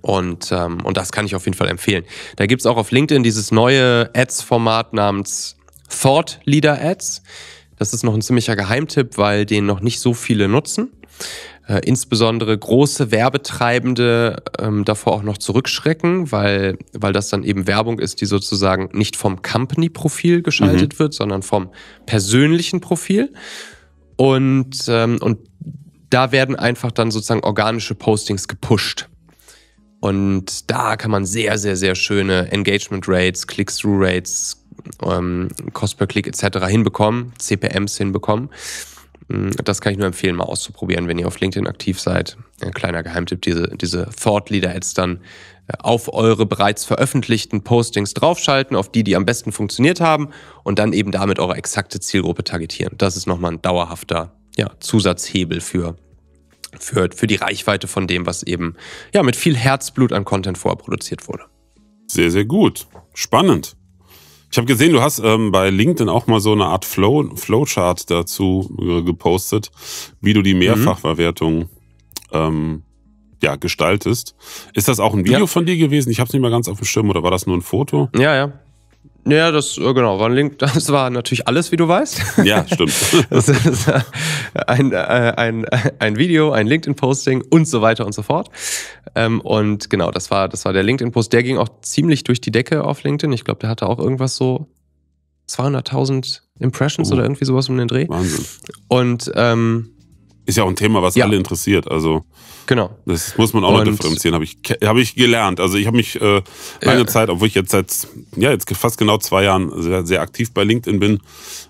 Und das kann ich auf jeden Fall empfehlen. Da gibt es auch auf LinkedIn dieses neue Ads-Format namens Thought Leader Ads. Das ist noch ein ziemlicher Geheimtipp, weil den noch nicht so viele nutzen. Insbesondere große Werbetreibende davor auch noch zurückschrecken, weil das dann eben Werbung ist, die sozusagen nicht vom Company-Profil geschaltet wird, sondern vom persönlichen Profil. Und da werden einfach dann sozusagen organische Postings gepusht. Und da kann man sehr, sehr, sehr schöne Engagement-Rates, Click-Through-Rates, Cost per Click etc. hinbekommen, CPMs hinbekommen. Das kann ich nur empfehlen, mal auszuprobieren, wenn ihr auf LinkedIn aktiv seid. Ein kleiner Geheimtipp, diese Thought-Leader-Ads dann auf eure bereits veröffentlichten Postings draufschalten, auf die am besten funktioniert haben und dann eben damit eure exakte Zielgruppe targetieren. Das ist nochmal ein dauerhafter Zusatzhebel für die Reichweite von dem, was eben mit viel Herzblut an Content vorher produziert wurde. Sehr, sehr gut. Spannend. Ich habe gesehen, du hast bei LinkedIn auch mal so eine Art Flowchart dazu gepostet, wie du die Mehrfachverwertung gestaltest. Ist das auch ein Video von dir gewesen? Ich habe es nicht mehr ganz auf dem Schirm, oder war das nur ein Foto? Ja. Ja, das war ein Link. Das war natürlich alles, wie du weißt. Ja, stimmt. Das ist ein Video, ein LinkedIn-Posting und so weiter und so fort. Und genau, das war der LinkedIn-Post. Der ging auch ziemlich durch die Decke auf LinkedIn. Ich glaube, der hatte auch irgendwas so 200.000 Impressions oder irgendwie sowas um den Dreh. Wahnsinn. Und ist ja auch ein Thema, was alle interessiert. Also genau. Das muss man auch noch differenzieren, habe ich gelernt. Also ich habe mich lange Zeit, obwohl ich jetzt seit jetzt fast genau 2 Jahren sehr, sehr aktiv bei LinkedIn bin,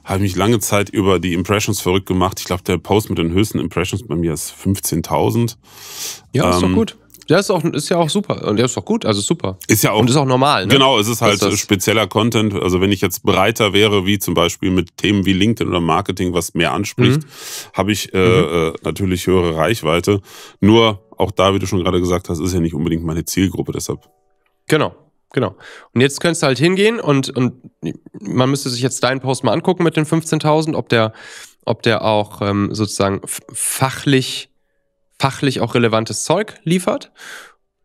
habe ich mich lange Zeit über die Impressions verrückt gemacht. Ich glaube, der Post mit den höchsten Impressions bei mir ist 15.000. Ja, ist doch gut. Der ist ja auch super. Und der ist doch gut, also super. Ist ja auch, und ist auch normal. Ne? Genau, es ist halt spezieller Content. Also wenn ich jetzt breiter wäre, wie zum Beispiel mit Themen wie LinkedIn oder Marketing, was mehr anspricht, habe ich natürlich höhere Reichweite. Nur auch da, wie du schon gerade gesagt hast, ist ja nicht unbedingt meine Zielgruppe deshalb. Genau. Und jetzt könntest du halt hingehen und man müsste sich jetzt deinen Post mal angucken mit den 15.000, ob der auch sozusagen fachlich auch relevantes Zeug liefert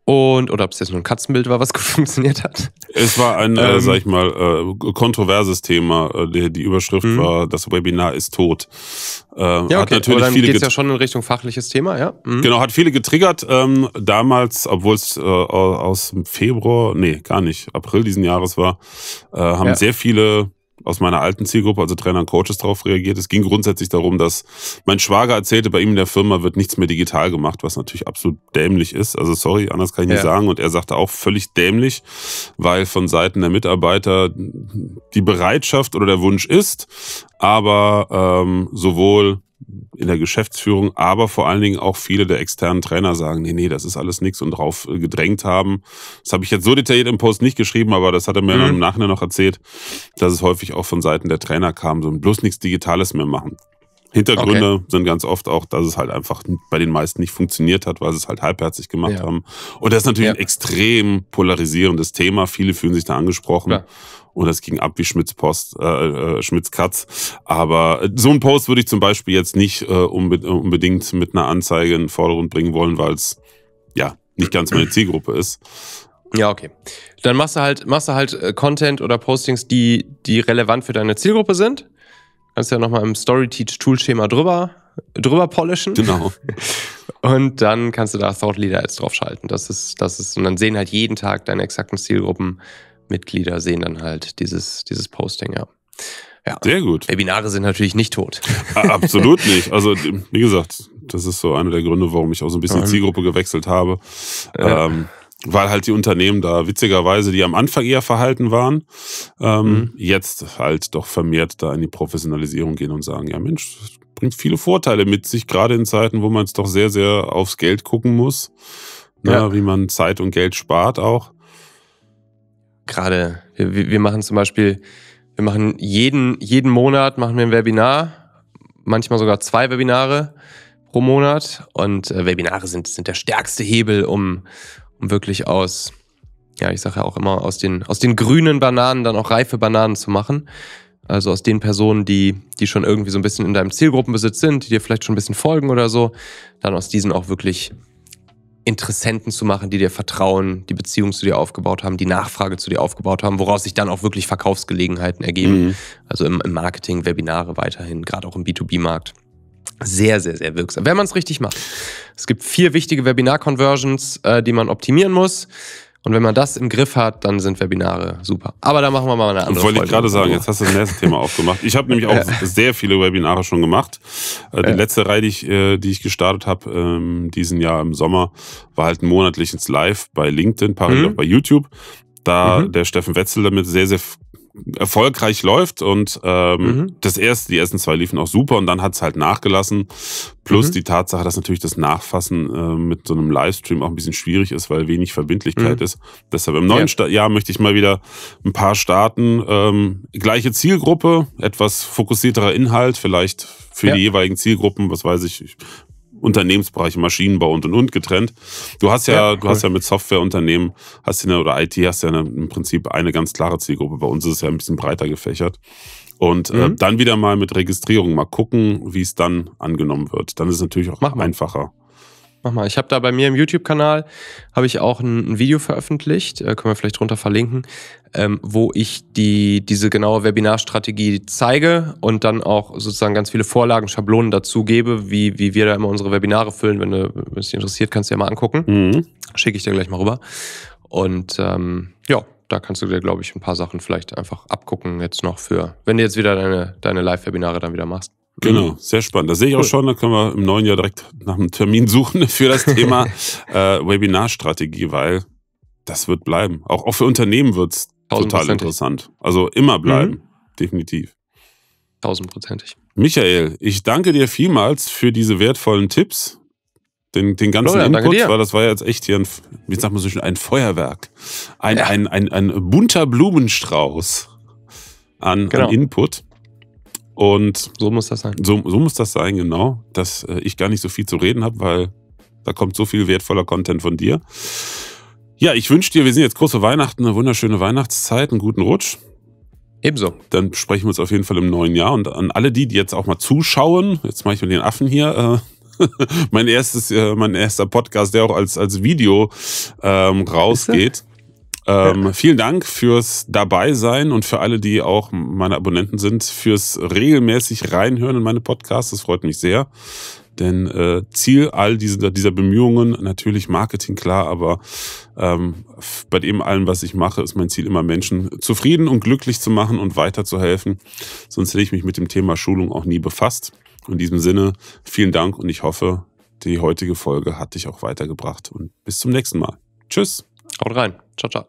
und oder ob es jetzt nur ein Katzenbild war, was gut funktioniert hat. Es war ein, sag ich mal, kontroverses Thema. Die Überschrift war, das Webinar ist tot. Ja, okay. Hat natürlich dann geht es ja schon in Richtung fachliches Thema, ja? Mhm. Genau, hat viele getriggert. Damals, obwohl es aus Februar, nee, gar nicht, April diesen Jahres war, haben sehr viele aus meiner alten Zielgruppe, also Trainer und Coaches, darauf reagiert. Es ging grundsätzlich darum, dass mein Schwager erzählte, bei ihm in der Firma wird nichts mehr digital gemacht, was natürlich absolut dämlich ist. Also sorry, anders kann ich nicht sagen. Und er sagte auch völlig dämlich, weil von Seiten der Mitarbeiter die Bereitschaft oder der Wunsch ist, aber sowohl in der Geschäftsführung, aber vor allen Dingen auch viele der externen Trainer sagen, nee, das ist alles nichts und drauf gedrängt haben. Das habe ich jetzt so detailliert im Post nicht geschrieben, aber das hat er mir im Nachhinein noch erzählt, dass es häufig auch von Seiten der Trainer kam, so bloß nichts Digitales mehr machen. Hintergründe sind ganz oft auch, dass es halt einfach bei den meisten nicht funktioniert hat, weil sie es halt halbherzig gemacht haben. Und das ist natürlich ein extrem polarisierendes Thema. Viele fühlen sich da angesprochen. Ja. Und das ging ab wie Schmitz Katz. Aber so einen Post würde ich zum Beispiel jetzt nicht unbedingt mit einer Anzeige in den Vordergrund bringen wollen, weil es nicht ganz meine Zielgruppe ist. Ja, okay. Dann machst du halt Content oder Postings, die relevant für deine Zielgruppe sind. Kannst ja nochmal im Story-Teach-Tool-Schema drüber polischen. Genau. Und dann kannst du da Thought Leader Ads draufschalten. Das ist, und dann sehen halt jeden Tag deine exakten Zielgruppen. Mitglieder sehen dann halt dieses Posting, ja. Sehr gut. Webinare sind natürlich nicht tot. Absolut nicht. Also, wie gesagt, das ist so einer der Gründe, warum ich auch so ein bisschen Zielgruppe gewechselt habe. Weil halt die Unternehmen da witzigerweise, die am Anfang eher verhalten waren, jetzt halt doch vermehrt da in die Professionalisierung gehen und sagen, ja Mensch, das bringt viele Vorteile mit sich, gerade in Zeiten, wo man es doch sehr, sehr aufs Geld gucken muss, wie man Zeit und Geld spart auch. Gerade, wir machen zum Beispiel, jeden Monat machen wir ein Webinar, manchmal sogar 2 Webinare pro Monat und Webinare sind der stärkste Hebel, um wirklich aus, ja, ich sage ja auch immer, aus den grünen Bananen dann auch reife Bananen zu machen. Also aus den Personen, die schon irgendwie so ein bisschen in deinem Zielgruppenbesitz sind, die dir vielleicht schon ein bisschen folgen oder so, dann aus diesen auch wirklich Interessenten zu machen, die dir vertrauen, die Beziehung zu dir aufgebaut haben, die Nachfrage zu dir aufgebaut haben, woraus sich dann auch wirklich Verkaufsgelegenheiten ergeben. Mhm. Also im Marketing, Webinare weiterhin, gerade auch im B2B-Markt. Sehr, sehr, sehr wirksam, wenn man es richtig macht. Es gibt 4 wichtige Webinar-Conversions, die man optimieren muss. Und wenn man das im Griff hat, dann sind Webinare super. Aber da machen wir mal eine andere Folge. Wollte ich gerade sagen, jetzt hast du das nächste Thema aufgemacht. Ich habe nämlich auch sehr viele Webinare schon gemacht. Die letzte Reihe, die ich gestartet habe, diesen Jahr im Sommer, war halt ein monatliches Live bei LinkedIn, parallel auch bei YouTube. Da der Steffen Wetzel damit sehr, sehr erfolgreich läuft und die ersten 2 liefen auch super und dann hat es halt nachgelassen. Plus die Tatsache, dass natürlich das Nachfassen mit so einem Livestream auch ein bisschen schwierig ist, weil wenig Verbindlichkeit ist. Deshalb im neuen Jahr möchte ich mal wieder ein paar starten. Gleiche Zielgruppe, etwas fokussierterer Inhalt, vielleicht für die jeweiligen Zielgruppen, was weiß ich, Unternehmensbereiche, Maschinenbau und getrennt. Du hast ja, hast ja mit Softwareunternehmen, oder IT hast ja im Prinzip eine ganz klare Zielgruppe. Bei uns ist es ja ein bisschen breiter gefächert. Und dann wieder mal mit Registrierung mal gucken, wie es dann angenommen wird. Dann ist es natürlich auch einfacher. Mach mal. Ich habe da bei mir im YouTube-Kanal habe ich auch ein Video veröffentlicht, können wir vielleicht drunter verlinken, wo ich diese genaue Webinarstrategie zeige und dann auch sozusagen ganz viele Vorlagen, Schablonen dazu gebe, wie wir da immer unsere Webinare füllen. Wenn es dich interessiert, kannst du ja mal angucken. Schicke ich dir gleich mal rüber. Und ja, da kannst du dir, glaube ich, ein paar Sachen vielleicht einfach abgucken jetzt noch für, wenn du jetzt wieder deine Live-Webinare dann wieder machst. Genau, sehr spannend. Das sehe ich auch schon. Da können wir im neuen Jahr direkt nach einem Termin suchen für das Thema Webinarstrategie, weil das wird bleiben. Auch für Unternehmen wird es total interessant. Also immer bleiben, definitiv. 1000%ig. Michael, ich danke dir vielmals für diese wertvollen Tipps, den ganzen Input, weil das war ja jetzt echt hier wie sagt man so schön, ein Feuerwerk. Ein bunter Blumenstrauß an Input. Und so muss das sein. So muss das sein, genau, dass ich gar nicht so viel zu reden habe, weil da kommt so viel wertvoller Content von dir. Ja, ich wünsche dir, wir sind jetzt kurz vor Weihnachten, eine wunderschöne Weihnachtszeit, einen guten Rutsch. Ebenso. Dann sprechen wir uns auf jeden Fall im neuen Jahr. Und an alle die jetzt auch mal zuschauen, jetzt mache ich mit den Affen hier, mein erster Podcast, der auch als Video rausgeht. Vielen Dank fürs Dabeisein und für alle, die auch meine Abonnenten sind, fürs regelmäßig reinhören in meine Podcasts. Das freut mich sehr, denn Ziel all dieser Bemühungen, natürlich Marketing, klar, aber bei dem allem, was ich mache, ist mein Ziel immer, Menschen zufrieden und glücklich zu machen und weiterzuhelfen. Sonst hätte ich mich mit dem Thema Schulung auch nie befasst. In diesem Sinne, vielen Dank und ich hoffe, die heutige Folge hat dich auch weitergebracht. Und bis zum nächsten Mal. Tschüss. Haut rein. Ciao, ciao.